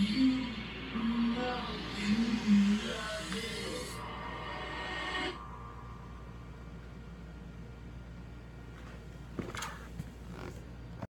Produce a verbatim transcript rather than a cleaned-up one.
You know you.